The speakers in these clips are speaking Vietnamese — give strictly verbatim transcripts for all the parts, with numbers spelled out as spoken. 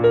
Cái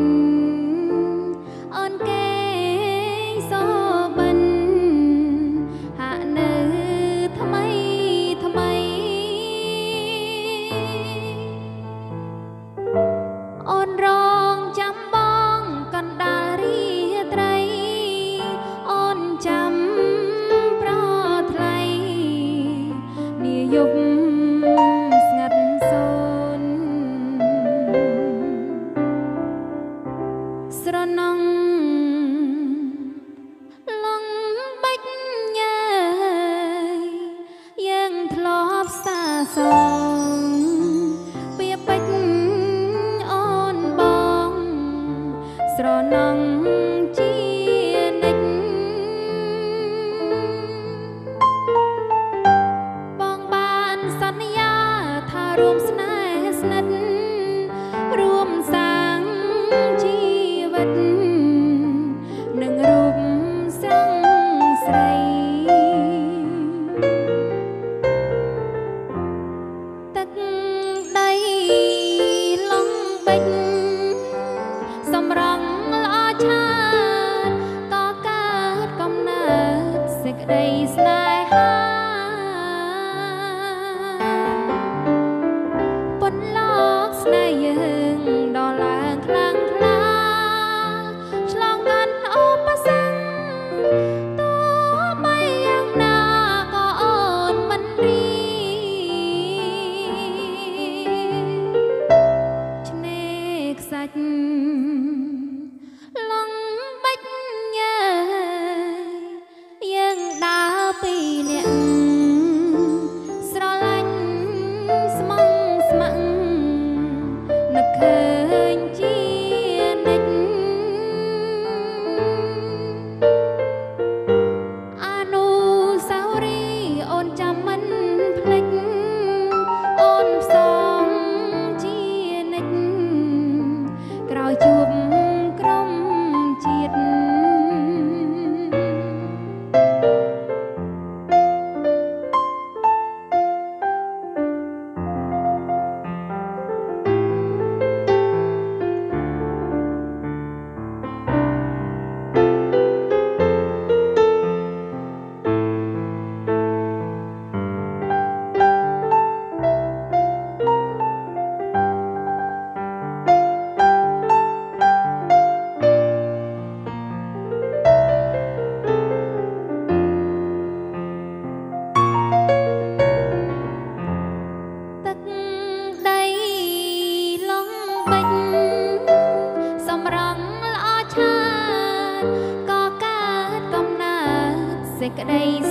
đây